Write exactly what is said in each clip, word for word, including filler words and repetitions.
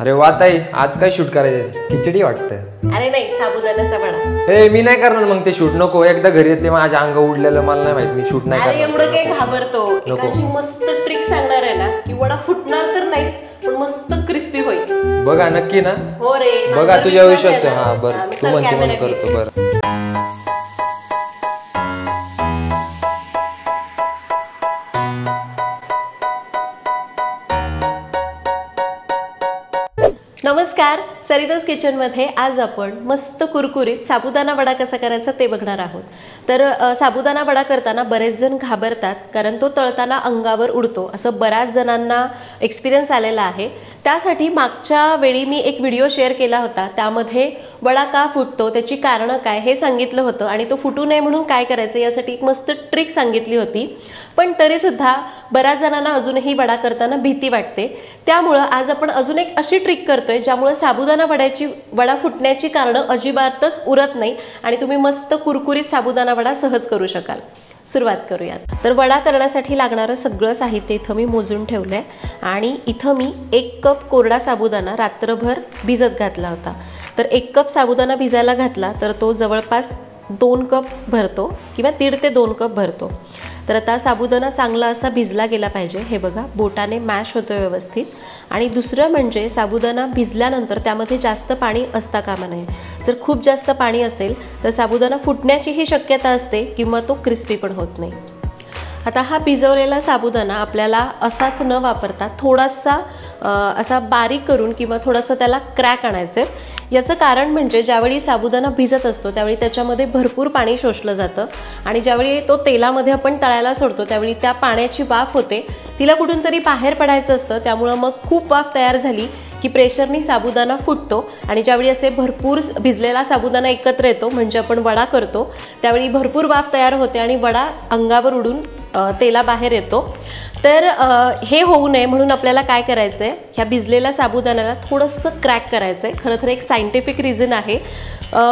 अरे वाताई, आज काय शूट करायचं? खिचडी वाटतं. अरे नाही, साबुदाण्याचा वडा. ए मी नाही करणार मग ते शूट. नको, एकदा घरी येते माझ्या अंग उडलेलं, मला नाही माहित, मी शूट नाही करणार. अरे एवढं काय घाबरतो? एकाची मस्त ट्रिक सांगणार आहे ना, की वडा फुटणार तर नाहीच, पण मस्त क्रिस्पी होईल. बघा नक्की ना. हो रे बघा, तुझ्या विश्वास आहे. हां बरं, तू म्हणजे मन करतो. बरं नमस्कार. सरिताज किचनमध्ये आज आपण मस्त कुरकुरीत साबुदाणा वडा कसा करायचा ते बघणार आहोत. तर साबुदाणा वडा करताना बरेच जण घाबरतात, कारण तो तळताना अंगावर उडतो असं बऱ्याच जणांना एक्सपिरियन्स आलेला आहे. त्यासाठी मागच्या वेळी मी एक व्हिडिओ शेअर केला होता, त्यामध्ये वडा का फुटतो, त्याची कारणं काय हे सांगितलं होतं, आणि तो फुटू नये म्हणून काय करायचं यासाठी एक मस्त ट्रिक सांगितली होती. पण तरीसुद्धा बऱ्याच जणांना अजूनही वडा करताना भीती वाटते. त्यामुळं आज आपण अजून एक अशी ट्रिक करतोय ज्यामुळे साबुदाणा वड्याची वडा फुटण्याची कारणं अजिबातच उरत नाही आणि तुम्ही मस्त कुरकुरीत साबुदाणा वडा सहज करू शकाल. सुरुवात करूयात. तर वडा करण्यासाठी लागणारं सगळं साहित्य इथं मी मोजून ठेवलं आहे. आणि इथं मी एक कप कोरडा साबुदाणा रात्रभर भिजत घातला होता. तर एक कप साबुदाणा भिजायला घातला तर तो जवळपास दोन कप भरतो किंवा दीड ते दोन कप भरतो. तर आता साबुदाणा चांगला असा भिजला गेला पाहिजे. हे बघा बोटाने मॅश होतो व्यवस्थित. आणि दुसरं म्हणजे साबुदाणा भिजल्यानंतर त्यामध्ये जास्त पाणी असता कामा नये. जर खूप जास्त पाणी असेल तर साबुदाणा फुटण्याचीही शक्यता असते किंवा तो क्रिस्पी पण होत नाही. आता हा भिजवलेला साबुदाणा आपल्याला असाच न वापरता थोडासा असा बारीक करून किंवा थोडासा त्याला क्रॅक आणायचं आहे. याचं कारण म्हणजे ज्यावेळी साबुदाणा भिजत असतो त्यावेळी त्याच्यामध्ये भरपूर पाणी शोषलं जातं आणि ज्यावेळी तो तेलामध्ये आपण तळायला सोडतो त्यावेळी त्या पाण्याची वाफ होते, तिला कुठून तरी बाहेर पडायचं असतं. त्यामुळं मग खूप वाफ तयार झाली की प्रेशरनी साबुदाणा फुटतो. आणि ज्यावेळी असे भरपूर भिजलेला साबुदाणा एकत्र येतो म्हणजे आपण वडा करतो त्यावेळी भरपूर वाफ तयार होते आणि वडा अंगावर उडून तेला बाहेर येतो. तर हे होऊ नये म्हणून आपल्याला काय करायचं आहे, ह्या भिजलेल्या साबुदाण्याला थोडंसं क्रॅक करायचं आहे. खरं तर एक सायंटिफिक रिझन आहे.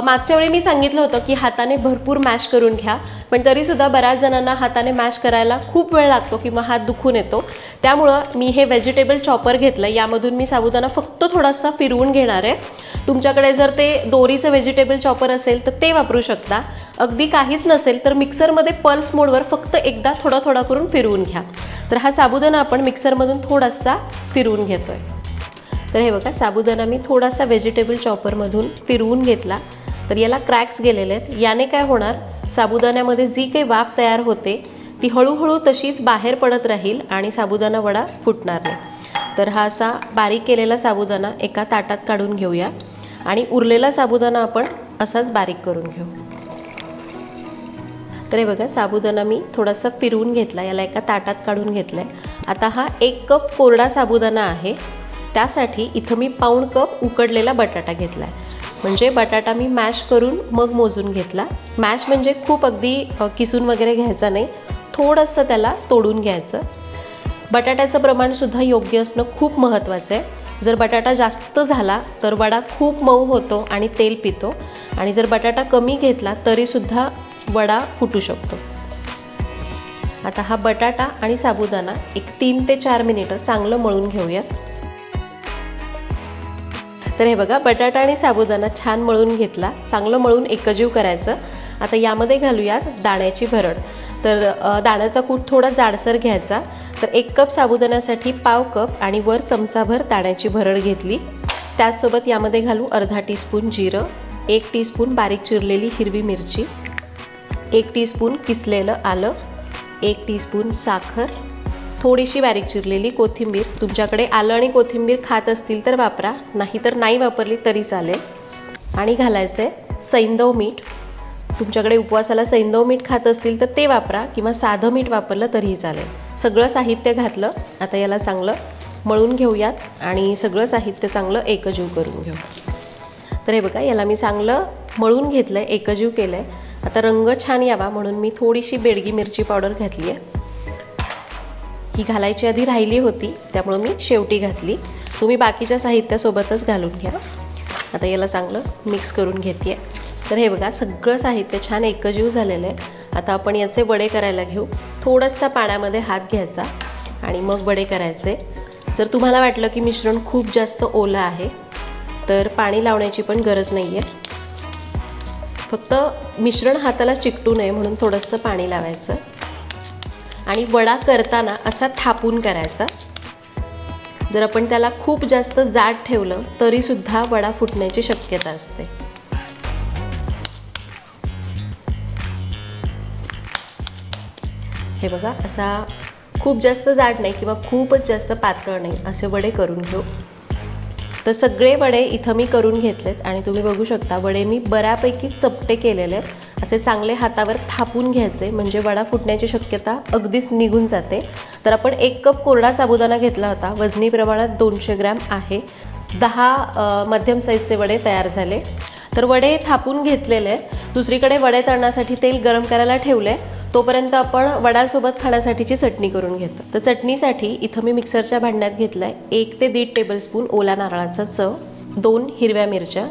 मागच्या वेळी मी सांगितलं होतं की हाताने भरपूर मॅश करून घ्या, पण तरीसुद्धा बऱ्याच जणांना हाताने मॅश करायला खूप वेळ लागतो किंवा हात दुखून येतो. त्यामुळं मी हे व्हेजिटेबल चॉपर घेतलं. यामधून मी साबुदाणा फक्त थोडासा फिरवून घेणार आहे. तुमच्याकडे जर ते दोरीचं व्हेजिटेबल चॉपर असेल तर ते वापरू शकता. अगदी काहीच नसेल तर मिक्सरमध्ये पल्स मोडवर फक्त एकदा थोडा थोडा करून फिरवून घ्या. तर हा साबुदाणा आपण मिक्सरमधून थोडासा फिरवून घेतो आहे. तर हे बघा साबुदाणा मी थोडासा व्हेजिटेबल चॉपरमधून फिरवून घेतला. तर याला क्रॅक्स गेलेले आहेत. याने काय होणार, साबुदाण्यामध्ये जी काही वाफ तयार होते ती हळूहळू तशीच बाहेर पडत राहील आणि साबुदाणा वडा फुटणार नाही. तर हा असा बारीक केलेला साबुदाणा एका ताटात काढून घेऊया आणि उरलेला साबुदाणा आपण असाच बारीक करून घेऊ. तर हे बघा साबुदाणा मी थोडासा फिरवून घेतला, याला एका ताटात काढून घेतला आहे. आता हा एक कप कोरडा साबुदाणा आहे, त्यासाठी इथं मी पाऊण कप उकडलेला बटाटा घेतला आहे. म्हणजे बटाटा मी मॅश करून मग मोजून घेतला. मॅश म्हणजे खूप अगदी किसून वगैरे घ्यायचा नाही, थोडंसं त्याला तोडून घ्यायचं. बटाट्याचं प्रमाणसुद्धा योग्य असणं खूप महत्त्वाचं आहे. जर बटाटा जास्त झाला तर वडा खूप मऊ होतो आणि तेल पितो, आणि जर बटाटा कमी घेतला तरीसुद्धा वडा फुटू शकतो. आता हा बटाटा आणि साबुदाणा एक तीन ते चार मिनिटं चांगलं मळून घेऊयात. तर हे बघा बटाटा आणि साबुदाणा छान मळून घेतला. चांगलं मळून एकजीव करायचं. आता यामध्ये घालूयात दाण्याची भरड. तर दाण्याचा कूट थोडा जाडसर घ्यायचा. तर एक कप साबुदाण्यासाठी पाव कप आणि वर चमचाभर दाण्याची भरड घेतली. त्याचसोबत यामध्ये घालू अर्धा टीस्पून जिरं, एक टीस्पून बारीक चिरलेली हिरवी मिरची, एक टीस्पून किसलेलं आलं, एक टीस्पून साखर, थोडीशी बारीक चिरलेली कोथिंबीर. तुमच्याकडे आलं आणि कोथिंबीर खात असतील तर वापरा, नाहीतर नाही वापरली तरी चालेल. आणि घालायचं आहे सैंदव मीठ. तुमच्याकडे उपवासाला सैंदव मीठ खात असतील तर ते वापरा किंवा साधं मीठ वापरलं तरीही चालेल. सगळं साहित्य घातलं. आता याला चांगलं मळून घेऊयात आणि सगळं साहित्य चांगलं एकजीव करून घेऊ. तर हे बघा याला मी चांगलं मळून घेतलं आहे, एकजीव केलं आहे. आता रंग छान यावा म्हणून मी थोडीशी बेडगी मिरची पावडर घातली आहे. ही घालायची आधी राहिली होती त्यामुळं मी शेवटी घातली. तुम्ही बाकीच्या साहित्यासोबतच घालून घ्या. आता याला चांगलं मिक्स करून घेते आहे. तर हे बघा सगळं साहित्य छान एकजीव झालेलं आहे. आता आपण याचे वडे करायला घेऊ. थोडंसा पाण्यामध्ये हात घ्यायचा आणि मग वडे करायचे. जर तुम्हाला वाटलं की मिश्रण खूप जास्त ओलं आहे तर पाणी लावण्याची पण गरज नाहीये, फक्त मिश्रण हाताला चिकटू नये म्हणून थोडंसं पाणी लावायचं आणि वडा करताना असा थापून करायचा। जर आपण त्याला खूप जास्त जाड ठेवलं तरी सुद्धा वडा फुटण्याची शक्यता असते। हे बघा असा खूप जास्त जाड नाही किंवा खूपच जास्त पातळ नाही असे वडे करून घेऊ। तर सगळे वडे इथं मी करून घेतलेत आणि तुम्ही बघू शकता वडे मी बऱ्यापैकी चपटे केलेले आहेत। असे चांगले हातावर थापून घ्यायचे म्हणजे वडा फुटण्याची शक्यता अगदीच निघून जाते। तर आपण एक कप कोरडा साबुदाणा घेतला होता, वजनी प्रमाणात दोनशे ग्रॅम आहे। दहा मध्यम साईजचे वडे तयार झाले। तर वडे थापून घेतलेले आहेत। दुसरीकडे वडे तळण्यासाठी तेल गरम करायला ठेवले, तोपर्यंत आपण वड्यांसोबत खाण्यासाठीची चटणी करून घेतो। तर चटणीसाठी इथं मी मिक्सरच्या भांड्यात घेतलंय एक ते दीड टेबलस्पून ओला नारळाचा चव, दोन हिरव्या मिरच्या,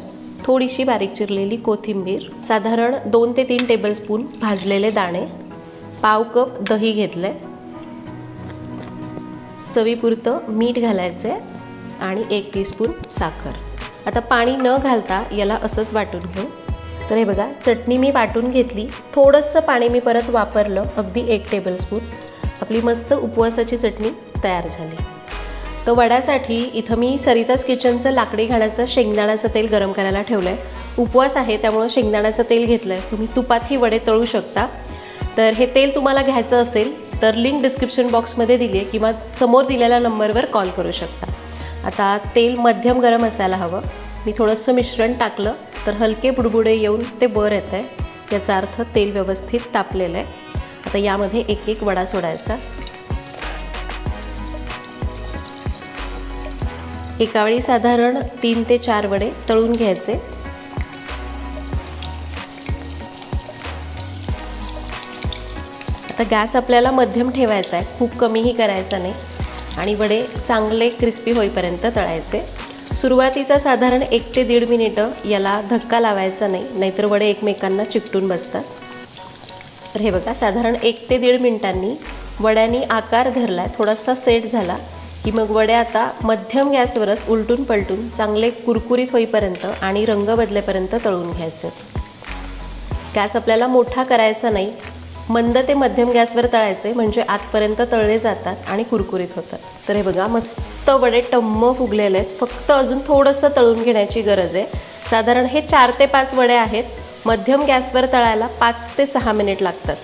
थोडीशी बारीक चिरलेली कोथिंबीर, साधारण दोन ते तीन टेबलस्पून भाजलेले दाणे, पाव कप दही घेतलंय, चवीपुरतं मीठ घालायचंय आणि एक टीस्पून साखर। आता पाणी न घालता याला असंच वाटून घेऊ। तर हे बघा चटणी मी वाटून घेतली, थोडंसं पाणी मी परत वापरलं, अगदी एक टेबलस्पून। आपली मस्त उपवासाची चटणी तयार झाली। तर वड्यासाठी इथं मी सरिताज किचनचं लाकडी घाण्याचं शेंगदाण्याचं तेल गरम करायला ठेवलं आहे। उपवास आहे त्यामुळं शेंगदाण्याचं तेल घेतलं आहे, तुम्ही तुपातही वडे तळू शकता। तर हे तेल तुम्हाला घ्यायचं असेल तर लिंक डिस्क्रिप्शन बॉक्समध्ये दिली आहे किंवा समोर दिलेल्या नंबरवर कॉल करू शकता। आता तेल मध्यम गरम असायला हवं। मी थोडंसं मिश्रण टाकलं तर हलके बुडबुडे येऊन ते वर येत आहे, याचा अर्थ तेल व्यवस्थित तापलेलं आहे। आता यामध्ये एक एक वडा सोडायचा। एकावेळी साधारण तीन ते चार वडे तळून घ्यायचे। आता गॅस आपल्याला मध्यम ठेवायचा आहे, खूप कमीही करायचा नाही आणि वडे चांगले क्रिस्पी होईपर्यंत तळायचे। सुरुवातीचा साधारण एक ते दीड मिनिटं याला धक्का लावायचा नाही, नाहीतर वडे एकमेकांना चिकटून बसतात। तर हे बघा साधारण एक ते दीड मिनिटांनी वड्यांनी आकार धरला, थोडासा सेट झाला की मग वडे आता मध्यम गॅसवरच उलटून पलटून चांगले कुरकुरीत होईपर्यंत आणि रंग बदलेपर्यंत तळून घ्यायचे। गॅस आपल्याला मोठा करायचा नाही, मंद ते मध्यम गॅसवर तळायचे म्हणजे आतपर्यंत तळले जातात आणि कुरकुरीत होतात। तर हे बघा मस्त वडे टम्म फुगलेले आहेत, फक्त अजून थोडंसं तळून घेण्याची गरज आहे। साधारण हे चार ते पाच वडे आहेत, मध्यम गॅसवर तळायला पाच ते सहा मिनिट लागतात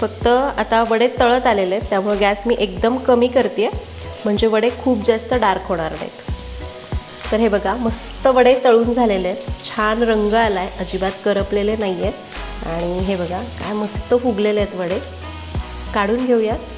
फक्त। आता वडे तळत आलेले आहेत त्यामुळे गॅस मी एकदम कमी करते आहे म्हणजे वडे खूप जास्त डार्क होणार नाहीत। तर हे बघा मस्त वडे तळून झालेले आहेत, छान रंग आला आहे, अजिबात करपलेले नाही आहेत आणि हे बघा काय मस्त फुगलेले आहेत वडे, काढून घेऊयात।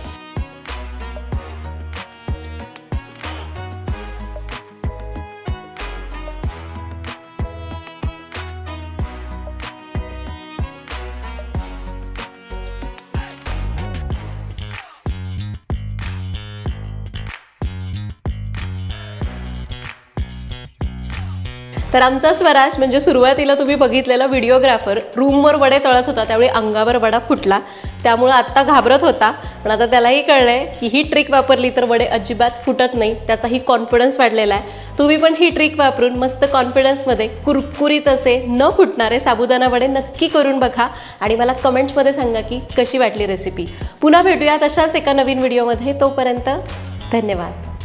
तर आमचा स्वराज म्हणजे सुरुवातीला तुम्ही बघितलेला व्हिडिओग्राफर रूमवर वडे तळत होता, त्यावेळी अंगावर वडा फुटला, त्यामुळं आत्ता घाबरत होता। पण आता त्यालाही कळलं आहे की ही ट्रिक वापरली तर वडे अजिबात फुटत नाही, त्याचाही कॉन्फिडन्स वाढलेला आहे। तुम्ही पण ही ट्रिक वापरून मस्त कॉन्फिडन्समध्ये कुरकुरीत असे न फुटणारे साबुदाणा वडे नक्की करून बघा आणि मला कमेंट्समध्ये सांगा की कशी वाटली रेसिपी। पुन्हा भेटूयात अशाच एका नवीन व्हिडिओमध्ये, तोपर्यंत धन्यवाद।